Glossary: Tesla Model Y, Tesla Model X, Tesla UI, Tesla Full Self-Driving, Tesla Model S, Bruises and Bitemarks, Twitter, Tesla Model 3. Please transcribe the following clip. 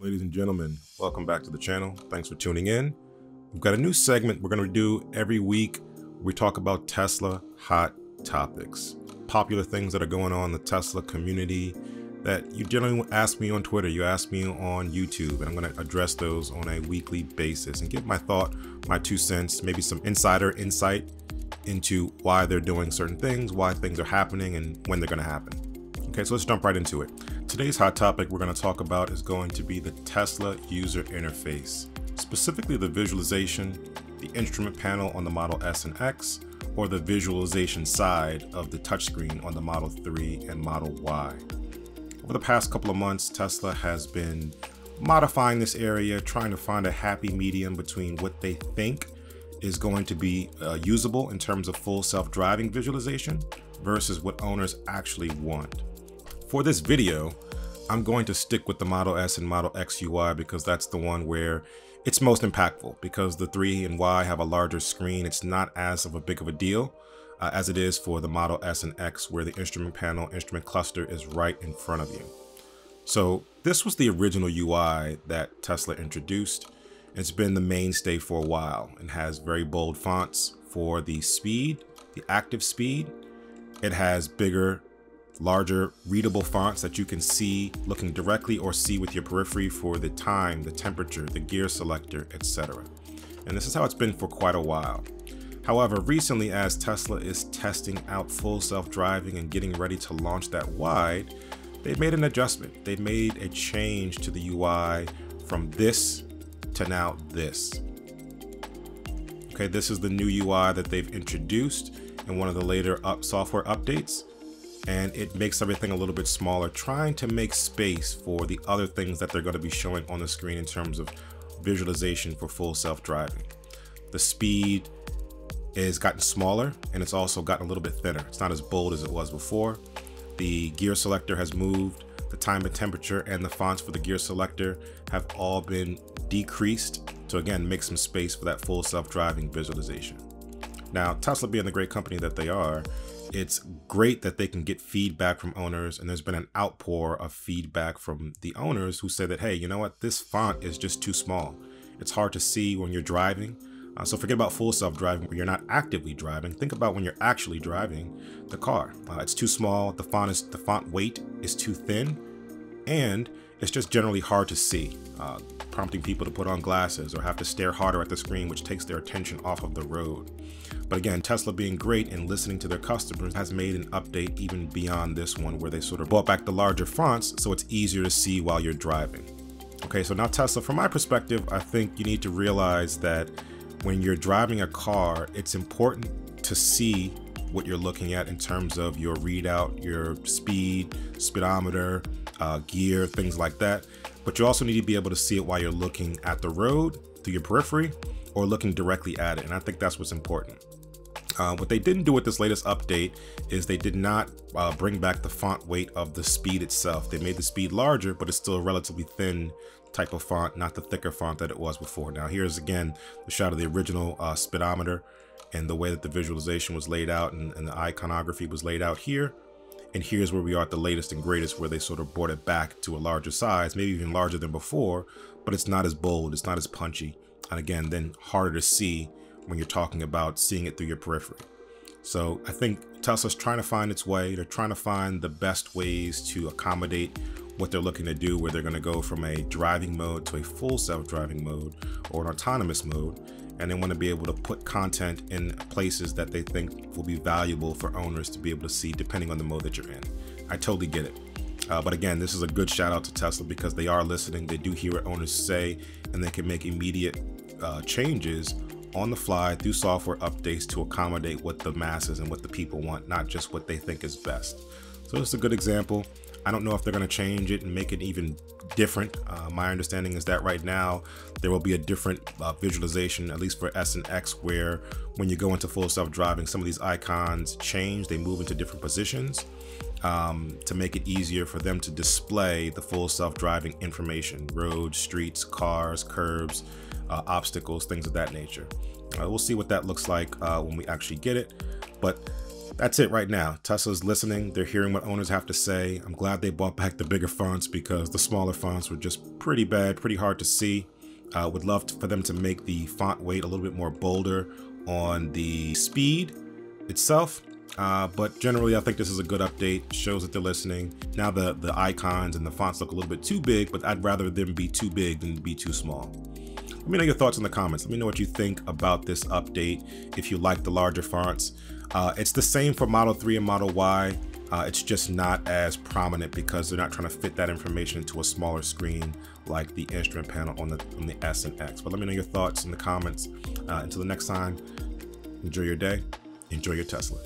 Ladies and gentlemen, welcome back to the channel. Thanks for tuning in. We've got a new segment we're gonna do every week. We talk about Tesla hot topics, popular things that are going on in the Tesla community that you generally ask me on Twitter, you ask me on YouTube, and I'm gonna address those on a weekly basis and give my thought, my 2 cents, maybe some insider insight into why they're doing certain things, why things are happening, and when they're gonna happen. Okay, so let's jump right into it. Today's hot topic we're going to talk about is going to be the Tesla user interface, specifically the visualization, the instrument panel on the Model S and X, or the visualization side of the touchscreen on the Model 3 and Model Y. Over the past couple of months, Tesla has been modifying this area, trying to find a happy medium between what they think is going to be usable in terms of full self-driving visualization versus what owners actually want. For this video, I'm going to stick with the Model S and Model X UI because that's the one where it's most impactful, because the 3 and Y have a larger screen. It's not as big of a deal as it is for the Model S and X, where the instrument panel, instrument cluster is right in front of you. So this was the original UI that Tesla introduced. It's been the mainstay for a while and has very bold fonts for the speed, the active speed. It has bigger, larger readable fonts that you can see looking directly or see with your periphery for the time, the temperature, the gear selector, etc. And this is how it's been for quite a while. However, recently, as Tesla is testing out full self-driving and getting ready to launch that wide, they've made an adjustment. They've made a change to the UI from this to now this. Okay, this is the new UI that they've introduced in one of the later software updates. And it makes everything a little bit smaller, trying to make space for the other things that they're going to be showing on the screen in terms of visualization for full self-driving. The speed has gotten smaller, and it's also gotten a little bit thinner. It's not as bold as it was before. The gear selector has moved. The time and temperature and the fonts for the gear selector have all been decreased to, again, make some space for that full self-driving visualization. Now, Tesla being the great company that they are, it's great that they can get feedback from owners, and there's been an outpour of feedback from the owners who say that, hey, you know what, this font is just too small. It's hard to see when you're driving. So forget about full self-driving where you're not actively driving. Think about when you're actually driving the car. It's too small, the font weight is too thin, and it's just generally hard to see, prompting people to put on glasses or have to stare harder at the screen, which takes their attention off of the road. But again, Tesla being great and listening to their customers has made an update even beyond this one, where they sort of brought back the larger fonts so it's easier to see while you're driving. Okay, so now Tesla, from my perspective, I think you need to realize that when you're driving a car, it's important to see what you're looking at in terms of your readout, your speed, speedometer, gear, things like that. But you also need to be able to see it while you're looking at the road through your periphery or looking directly at it. And I think that's what's important. What they didn't do with this latest update is they did not bring back the font weight of the speed itself. They made the speed larger, but it's still a relatively thin type of font, not the thicker font that it was before. Now here's again the shot of the original speedometer and the way that the visualization was laid out and the iconography was laid out here. And here's where we are at the latest and greatest, where they sort of brought it back to a larger size, maybe even larger than before, but it's not as bold, it's not as punchy. And again, then harder to see when you're talking about seeing it through your periphery. So I think Tesla's trying to find its way. They're trying to find the best ways to accommodate what they're looking to do, where they're going to go from a driving mode to a full self-driving mode or an autonomous mode. And they want to be able to put content in places that they think will be valuable for owners to be able to see depending on the mode that you're in. I totally get it. But again, this is a good shout out to Tesla because they are listening. They do hear what owners say, and they can make immediate changes on the fly through software updates to accommodate what the masses and what the people want, not just what they think is best. So it's a good example. I don't know if they're going to change it and make it even different. My understanding is that right now there will be a different visualization, at least for S and X, where when you go into full self-driving, some of these icons change, they move into different positions to make it easier for them to display the full self-driving information, roads, streets, cars, curbs, obstacles, things of that nature. We'll see what that looks like when we actually get it. But that's it right now. Tesla's listening. They're hearing what owners have to say. I'm glad they bought back the bigger fonts because the smaller fonts were just pretty bad, pretty hard to see. Would love for them to make the font weight a little bit more bolder on the speed itself. But generally, I think this is a good update. Shows that they're listening. Now the icons and the fonts look a little bit too big, but I'd rather them be too big than be too small. Let me know your thoughts in the comments. Let me know what you think about this update, if you like the larger fonts. It's the same for Model 3 and Model Y. It's just not as prominent because they're not trying to fit that information into a smaller screen like the instrument panel on the S and X. But let me know your thoughts in the comments. Until the next time, enjoy your day, enjoy your Tesla.